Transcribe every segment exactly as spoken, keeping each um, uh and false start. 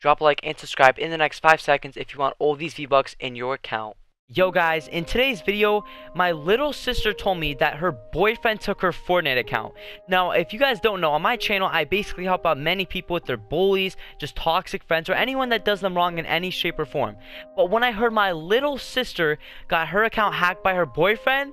Drop a like and subscribe in the next five seconds if you want all these V-Bucks in your account. Yo guys, in today's video, my little sister told me that her boyfriend took her Fortnite account. Now, if you guys don't know, on my channel, I basically help out many people with their bullies, just toxic friends, or anyone that does them wrong in any shape or form. But when I heard my little sister got her account hacked by her boyfriend,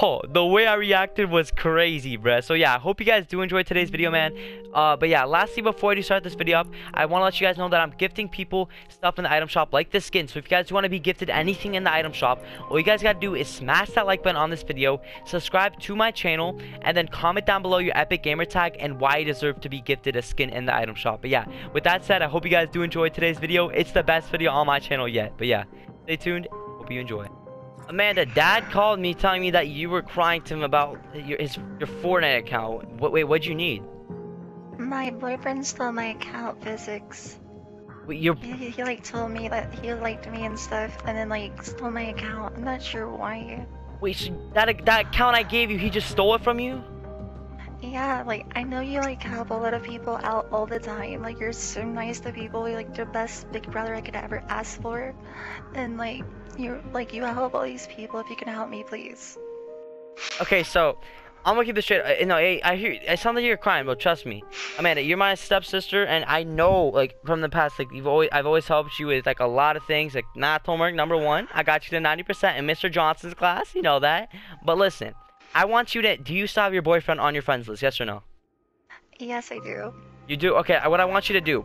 oh, the way I reacted was crazy, bruh. So yeah, I hope you guys do enjoy today's video, man. Uh, but yeah, lastly, before I do start this video up, I want to let you guys know that I'm gifting people stuff in the item shop like this skin. So if you guys want to be gifted anything in the item shop, all you guys gotta do is smash that like button on this video, subscribe to my channel, and then comment down below your epic gamer tag and why you deserve to be gifted a skin in the item shop. But yeah, with that said, I hope you guys do enjoy today's video. It's the best video on my channel yet, but yeah, stay tuned, hope you enjoy. Amanda, Dad called me telling me that you were crying to him about your his your Fortnite account. What, wait, what'd you need? My boyfriend stole my account, Physics. He, he, he like told me that he liked me and stuff, and then like stole my account. I'm not sure why. Wait, so that that account I gave you, he just stole it from you? Yeah, like I know you like help a lot of people out all the time. Like you're so nice to people. You're like the best big brother I could ever ask for. And like you like you help all these people. If you can help me, please. Okay, so I'm gonna keep this straight. I, no, I, I hear. It sounds like you're crying, but trust me, Amanda, you're my stepsister, and I know, like, from the past, like, you've always, I've always helped you with like a lot of things, like math homework. Number one, I got you to ninety percent in Mister Johnson's class. You know that. But listen, I want you to. Do you still have your boyfriend on your friends list? Yes or no? Yes, I do. You do? Okay. What I want you to do,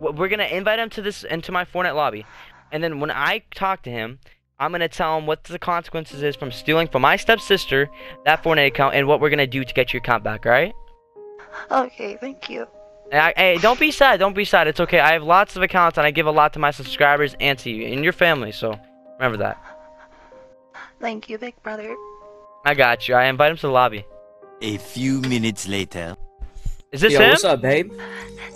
we're gonna invite him to this into my Fortnite lobby, and then when I talk to him, I'm going to tell him what the consequences is from stealing from my stepsister that Fortnite account and what we're going to do to get your account back, alright? Okay, thank you. And I, hey, don't be sad, don't be sad, it's okay. I have lots of accounts and I give a lot to my subscribers and to you and your family, so remember that. Thank you, big brother. I got you, I invite him to the lobby. A few minutes later. Is this Yo, him? What's up, babe?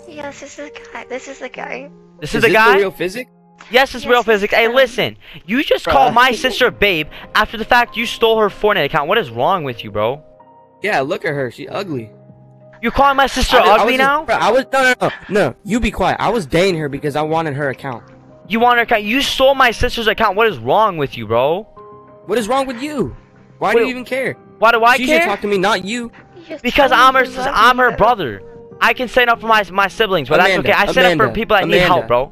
Yes, this is the guy, this is the guy. This is, is the this guy? The real Physics? Yes, it's yes, real Physics. Hey, listen. You just bro. called my sister babe after the fact you stole her Fortnite account. What is wrong with you, bro? Yeah, look at her. She ugly. You're calling my sister I, ugly I was now? Just, bro, I was no, no, no, no. You be quiet. I was dating her because I wanted her account. You want her account? You stole my sister's account. What is wrong with you, bro? What is wrong with you? Why Wait, do you even care? Why do I she care? She should talk to me, not you. You're because I'm her. I'm her brother. I can stand up for my my siblings, but Amanda, that's okay. I stand Amanda, up for people that Amanda. need help, bro.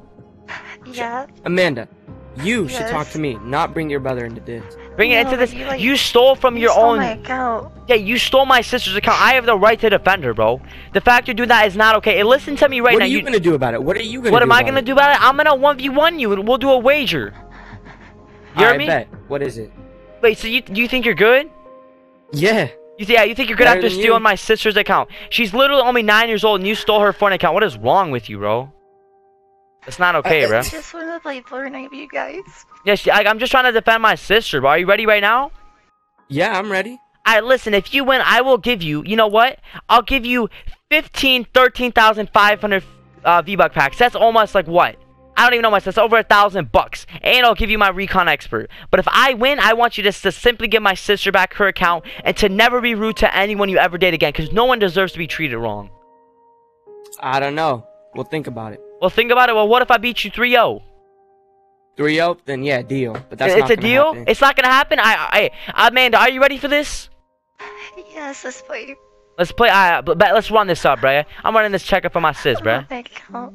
Yeah. Amanda, you yes. should talk to me, not bring your brother into this. Bring no, it into this. You, like, you stole from you your stole own. My account. Yeah, you stole my sister's account. I have the right to defend her, bro. The fact you do that is not okay. And listen to me right what now. What are you, you gonna do about it? What are you gonna? What do am I gonna it? do about it? I'm gonna one v one you, and we'll do a wager. You hear I me? Bet. What is it? Wait, so you you think you're good? Yeah. You th yeah, you think you're good Better after stealing you. my sister's account? She's literally only nine years old, and you stole her Fortnite account. What is wrong with you, bro? It's not okay, I, bro. I just want to play Fortnite, you guys. Yes, yeah, I'm just trying to defend my sister, bro. Are you ready right now? Yeah, I'm ready. All right, listen, if you win, I will give you, you know what? I'll give you fifteen, thirteen thousand five hundred uh, V-Buck packs. That's almost like what? I don't even know much. That's over a thousand bucks. And I'll give you my recon expert. But if I win, I want you just to simply give my sister back her account and to never be rude to anyone you ever date again because no one deserves to be treated wrong. I don't know. We'll think about it. Well, think about it. Well, what if I beat you three oh? three oh? Then, yeah, deal. But that's It's not a deal? Happen. It's not going to happen? I, I, Amanda, are you ready for this? Yes, let's play. Let's play. I, but let's run this up, bruh. I'm running this checkup for my sis, bruh.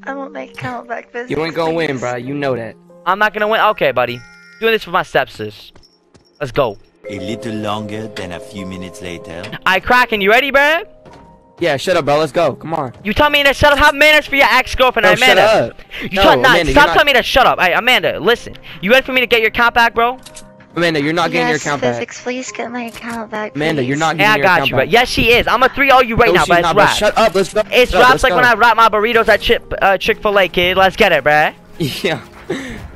I won't make count back this. You ain't going to win, bruh. You know that. I'm not going to win? Okay, buddy. Doing this for my stepsis. Let's go. A little longer than a few minutes later. I cracking. You ready, bruh? Yeah, shut up, bro. Let's go. Come on. You tell me to shut up. Have manners for your ex-girlfriend, no, Amanda. Shut up. You no, Amanda, not, stop not... telling me to shut up. Hey, Amanda, listen. You ready for me to get your account back, bro? Amanda, you're not getting yes, your account Physics, back. Yes, Physics, please get my account back. Amanda, please. You're not getting hey, your account you, back. I got you, bro. Yes, she is. I'm a three oh you right no, now, but it's wrapped. Shut up. Let's go. It's wrapped like go. when I wrap my burritos at Chick uh, Chick-fil-A, kid. Let's get it, bro. Yeah.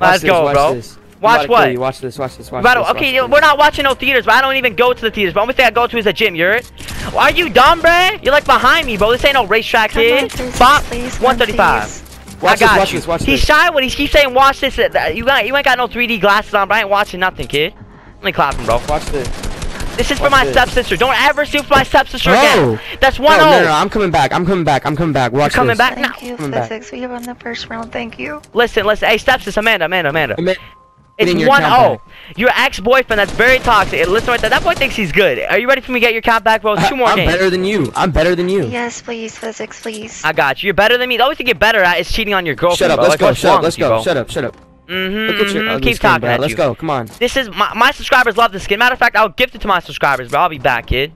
Let's this, go, watch bro. This. Watch what? You. Watch this, watch this, watch this. Okay, watch we're not watching no theaters, but I don't even go to the theaters. The only thing I go to is the gym, you're it? Are you dumb, bruh? You're like behind me, bro. This ain't no racetrack, kid. Bop, one thirty-five. I got you. He's shy when he keeps saying, watch this. You ain't got no three D glasses on, but I ain't watching nothing, kid. Let me clap him, bro. Watch this. This is for my stepsister. Don't ever sue for my stepsister again. That's one oh. No, no, I'm coming back. I'm coming back. I'm coming back. Watch this. Coming back now. Thank you, Physics. We won the first round. Thank you. Listen, listen. Hey, stepsister, Amanda, Amanda, Amanda. It's one oh. Your ex-boyfriend that's very toxic. Listen right there. That boy thinks he's good. Are you ready for me to get your cap back, bro? Two more I'm games. I'm better than you. I'm better than you. Yes, please, Physics, please. I got you. You're better than me. The only thing you get better at is cheating on your girlfriend. Shut up. Let's go. Shut up. Let's go. Shut up. Shut up. Mm-hmm. Keep talking at you. Let's go. Come on. This is my, my subscribers love this skin. Matter of fact, I'll gift it to my subscribers, but I'll be back, kid.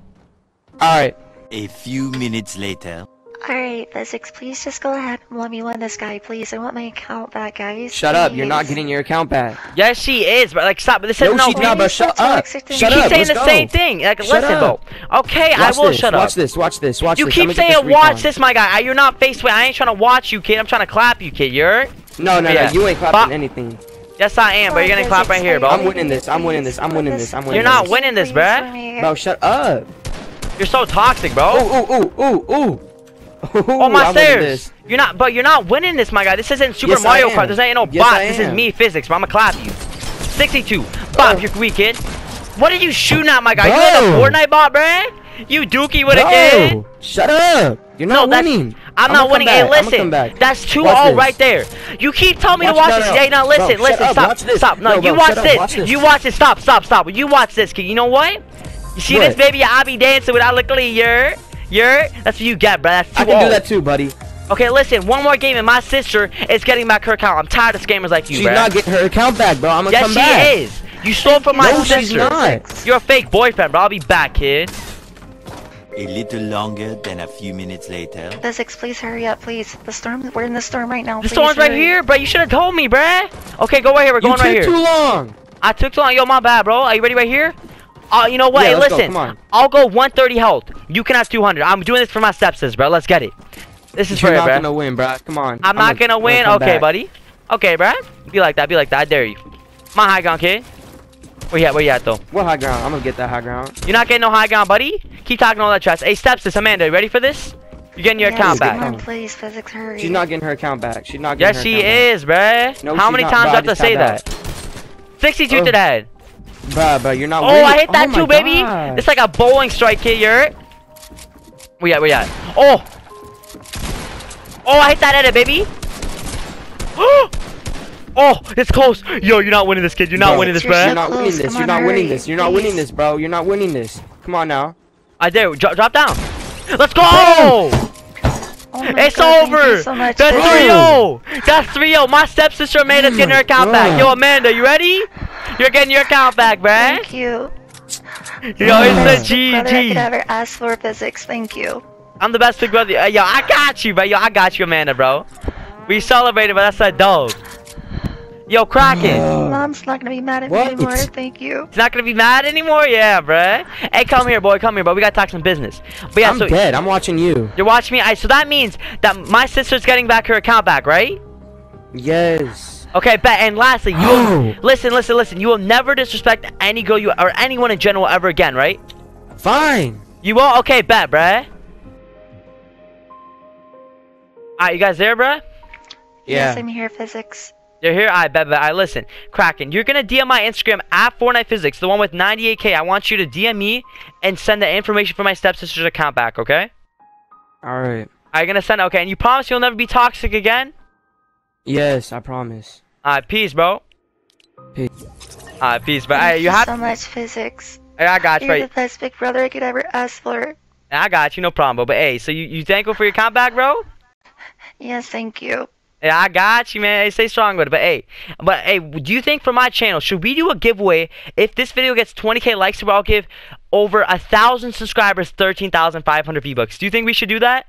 All right. A few minutes later. Alright, Physics, please just go ahead and let me win this guy, please. I want my account back, guys. Shut please. up, you're not getting your account back. Yes, she is, but like, stop. This no, no she's not, but shut up. Shut she up. Keeps saying Let's the go. same thing. Like, shut listen, up. though. Okay, watch I will this. shut up. Watch this, watch this, watch you this. You keep saying, this watch this, my guy. You're not face with. I ain't trying to watch you, kid. I'm trying to clap you, kid. You're. No, no, yeah. no, you ain't clapping Bop. anything. Yes, I am, but you're gonna clap right here, bro. I'm winning this, I'm winning this, I'm winning this, I'm winning this. You're not winning this, bruh. Bro, shut up. You're so toxic, bro. Ooh, ooh, ooh, ooh, ooh. Ooh, oh my stairs! You're not, but you're not winning this, my guy. This isn't Super yes, Mario Kart. There's ain't no yes, bot. This is me, Physics. But I'ma clap you. sixty-two. Bob, oh. you're weak, kid. What are you shooting at, my guy? Bro. You ain't a Fortnite bot, bruh? You dookie with a kid. Shut up! You're not no, winning. I'm, I'm not winning. Hey, listen. That's two all right there. You keep telling me watch to watch this. Hey, now listen, bro, listen, stop, stop. No, no bro, you watch this. Up, watch this. You watch this. Stop, stop, stop. You watch this, kid. You know what? You see what? This baby? I be dancing without looking at your. You're, that's what you get, bro. That's too I can old. do that too, buddy. Okay, listen. One more game, and my sister is getting back her account. I'm tired of scammers like you, she's bro. She's not getting her account back, bro. I'm gonna yes, come back. Yes, she is. You stole from my no, sister. No, she's not. You're a fake boyfriend, bro. I'll be back, kid. A little longer than a few minutes later. Physics, please hurry up, please. The storm. We're in the storm right now. The please, storm's hurry. right here, bro. You should have told me, bro. Okay, go right here. We're going right here. You took too long. I took too long. Yo, my bad, bro. Are you ready right here? Oh, uh, you know what? Yeah, hey, listen. Go. I'll go one thirty health. You can have two hundred. I'm doing this for my stepsis, bro. Let's get it. This is You're for you, bro. You're not gonna win, bro. Come on. I'm, I'm not gonna, gonna win. Gonna okay, back. buddy. Okay, bro. Be like that. Be like that. I dare you. My high ground, kid. Where you at? Where you at, though? What high ground? I'm gonna get that high ground. You're not getting no high ground, buddy. Keep talking all that trash. Hey, stepsis, Amanda, you ready for this? You're getting your yes, account back. Come on, please, Physics, hurry. She's not getting her account back. She's not getting yes, her account is, back. Yes, she is, bro. No, How many not, times do I have to say that? sixty-two to the head. Bruh, bruh, you're not. Oh, winning. I hit that oh too, baby. Gosh. It's like a bowling strike, kid. You're. We at, we at. Oh. Oh, I hit that edit, baby. Oh, it's close. Yo, you're not winning this, kid. You're not bro, winning this, bruh. You're not winning this. You're not winning this. You're not winning this, bro. You're not winning this. Come on now. I dare. Drop, drop down. Let's go. Oh it's God, over. So That's three oh. That's three oh. My stepsister Amanda's oh getting her account God. back. Yo, Amanda, you ready? You're getting your account back, bruh. Thank you. Yo, it's the G G. I could ever ask for Physics. Thank you. I'm the best big brother. Uh, yo, I got you, bro. Yo, I got you, Amanda, bro. We celebrated, but that's a dog. Yo, Kraken. Oh. Mom's not gonna be mad at what? me anymore. Thank you. She's not gonna be mad anymore. Yeah, bruh. Hey, come here, boy. Come here, bro. We gotta talk some business. But yeah, I'm so dead. I'm watching you. You're watching me. I. Right, so that means that my sister's getting back her account back, right? Yes. Okay, bet. And lastly, you oh. listen, listen, listen. You will never disrespect any girl you or anyone in general ever again, right? Fine. You won't. Okay, bet, bruh. Alright, you guys there, bruh? Yeah. Yes, I'm here, Physics. You're here. I bet, bet. I listen, Kraken. You're gonna D M my Instagram at FortnitePhysics, the one with ninety-eight K. I want you to D M me and send the information for my stepsister's account back. Okay? All right. Are you gonna send? Okay, and you promise you'll never be toxic again? Yes, I promise. Alright, peace, bro. Peace. Alright, peace, bro. Hey, you have so much, Physics. Hey, I got you. You're the best big brother I could ever ask for. I got you, no problem, bro. But hey, so you you thankful for your comeback, bro? Yes, thank you. Yeah, I got you, man. Hey, stay strong with it. But hey, but hey, do you think for my channel should we do a giveaway? If this video gets twenty K likes, where I'll give over a thousand subscribers thirteen thousand five hundred V-bucks. Do you think we should do that?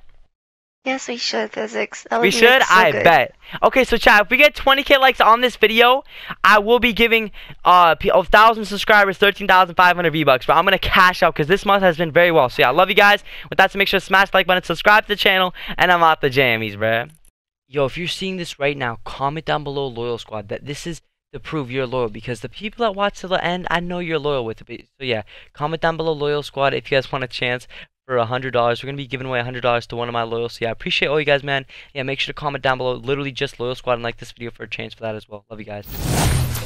Yes, we should, Physics. That we should? So I good. bet. Okay, so chat, if we get twenty K likes on this video, I will be giving uh, one thousand subscribers thirteen thousand five hundred V-Bucks, but I'm going to cash out because this month has been very well. So yeah, I love you guys. With that, so make sure to smash the like button, subscribe to the channel, and I'm out the jammies, bruh. Yo, if you're seeing this right now, comment down below Loyal Squad that this is to prove you're loyal, because the people that watch till the end, I know you're loyal with it. So yeah, comment down below Loyal Squad if you guys want a chance for a hundred dollars. We're going to be giving away a hundred dollars to one of my loyals. So yeah, I appreciate all you guys, man. Yeah, make sure to comment down below literally just Loyal Squad and like this video for a chance for that as well. Love you guys.